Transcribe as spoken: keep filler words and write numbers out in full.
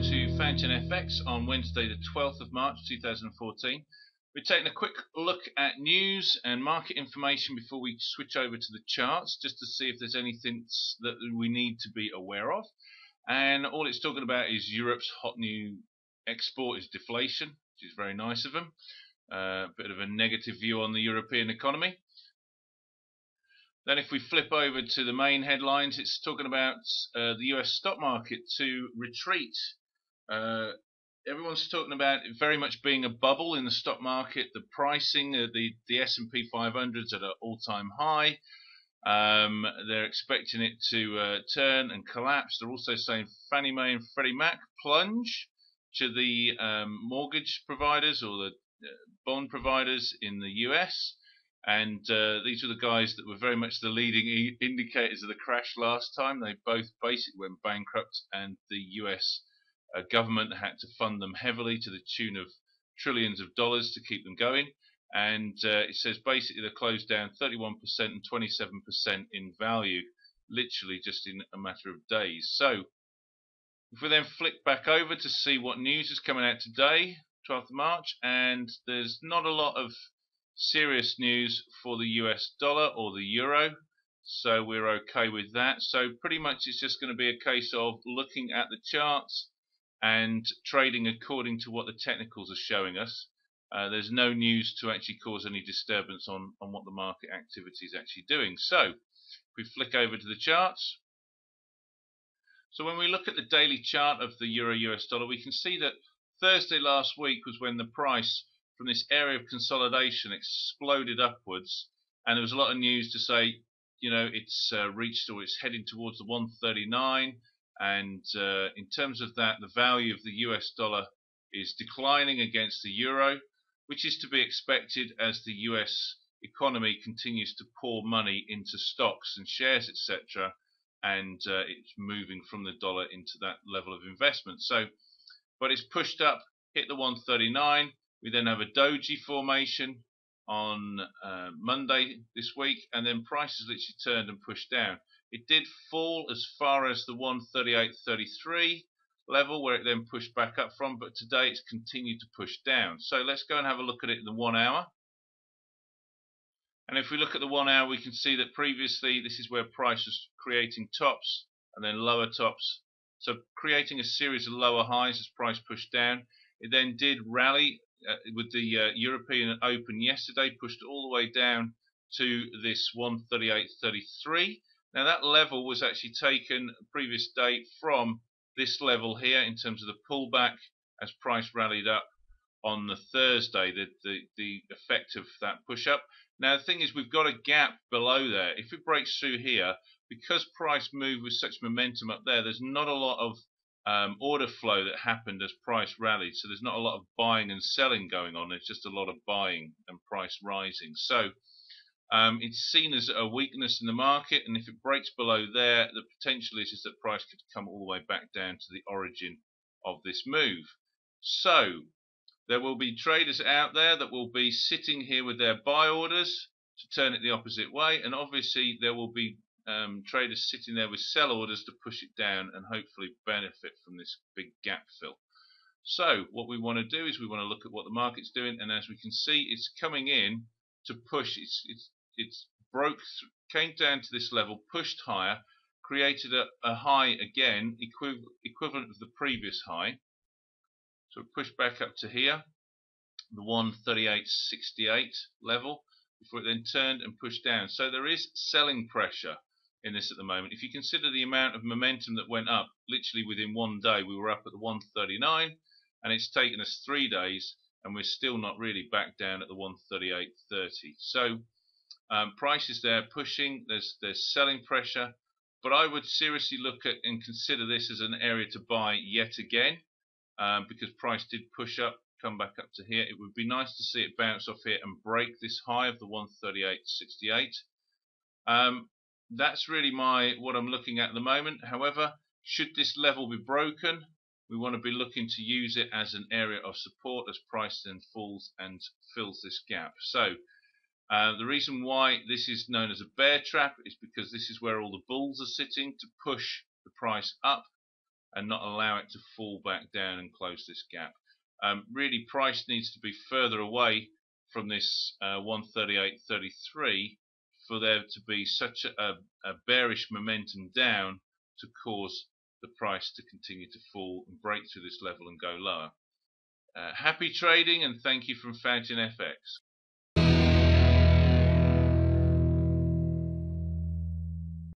Welcome to FountainFX on Wednesday the twelfth of March two thousand fourteen. We're taking a quick look at news and market information before we switch over to the charts, just to see if there's anything that we need to be aware of. And all it's talking about is Europe's hot new export is deflation, which is very nice of them. A uh, bit of a negative view on the European economy. Then if we flip over to the main headlines, it's talking about uh, the U S stock market to retreat. Uh, everyone's talking about it very much being a bubble in the stock market. The pricing, uh, the, the S and P five hundred's at an all-time high. Um, they're expecting it to uh, turn and collapse. They're also saying Fannie Mae and Freddie Mac plunge to the um, mortgage providers or the bond providers in the U S, and uh, these were the guys that were very much the leading e indicators of the crash last time. They both basically went bankrupt, and the U S uh, government had to fund them heavily to the tune of trillions of dollars to keep them going. And uh, it says basically they closed down thirty-one percent and twenty-seven percent in value, literally just in a matter of days. So if we then flick back over to see what news is coming out today, twelfth of March, and there's not a lot of serious news for the U S dollar or the euro, so we're okay with that. So pretty much it's just going to be a case of looking at the charts and trading according to what the technicals are showing us. Uh, there's no news to actually cause any disturbance on, on what the market activity is actually doing. So if we flick over to the charts, so when we look at the daily chart of the euro U S dollar, we can see that Thursday last week was when the price from this area of consolidation exploded upwards, and there was a lot of news to say, you know, it's uh, reached or it's heading towards the one thirty-nine, and uh, in terms of that, the value of the U S dollar is declining against the euro, which is to be expected as the U S economy continues to pour money into stocks and shares, et cetera, and uh, it's moving from the dollar into that level of investment. So, but it's pushed up, hit the one thirty-nine. We then have a doji formation on uh, Monday this week, and then prices literally turned and pushed down. It did fall as far as the one thirty-eight thirty-three level, where it then pushed back up from, but today it's continued to push down. So let's go and have a look at it in the one hour. And if we look at the one hour, we can see that previously this is where price was creating tops and then lower tops. So creating a series of lower highs as price pushed down. It then did rally Uh, with the uh, European Open yesterday, pushed all the way down to this one thirty-eight thirty-three. Now that level was actually taken previous day from this level here in terms of the pullback as price rallied up on the Thursday, the, the, the effect of that push up. Now the thing is, we've got a gap below there. If it breaks through here, because price moved with such momentum up there, there's not a lot of Um, order flow that happened as price rallied, so there's not a lot of buying and selling going on. There's just a lot of buying and price rising. So um, it's seen as a weakness in the market, and if it breaks below there, the potential is, is that price could come all the way back down to the origin of this move. So there will be traders out there that will be sitting here with their buy orders to turn it the opposite way, and obviously there will be Um, traders sitting there with sell orders to push it down and hopefully benefit from this big gap fill. So what we want to do is we want to look at what the market's doing, and as we can see, it's coming in to push. It's it's it's broke, came down to this level, pushed higher, created a, a high again, equiv equivalent of the previous high. So it pushed back up to here, the one thirty-eight sixty-eight level, before it then turned and pushed down. So there is selling pressure in this at the moment. If you consider the amount of momentum that went up, literally within one day we were up at the one thirty-nine, and it's taken us three days and we're still not really back down at the one thirty-eight thirty. So um, prices there pushing, there's, there's selling pressure, but I would seriously look at and consider this as an area to buy yet again, um, because price did push up, come back up to here. It would be nice to see it bounce off here and break this high of the one thirty-eight sixty-eight. Um, That's really my what I'm looking at at the moment. However, should this level be broken, we want to be looking to use it as an area of support as price then falls and fills this gap. So uh, the reason why this is known as a bear trap is because this is where all the bulls are sitting to push the price up. and not allow it to fall back down and close this gap. Um, really, price needs to be further away from this uh, one thirty-eight thirty-three for there to be such a, a bearish momentum down to cause the price to continue to fall and break through this level and go lower. Uh, happy trading, and thank you from FountainFX.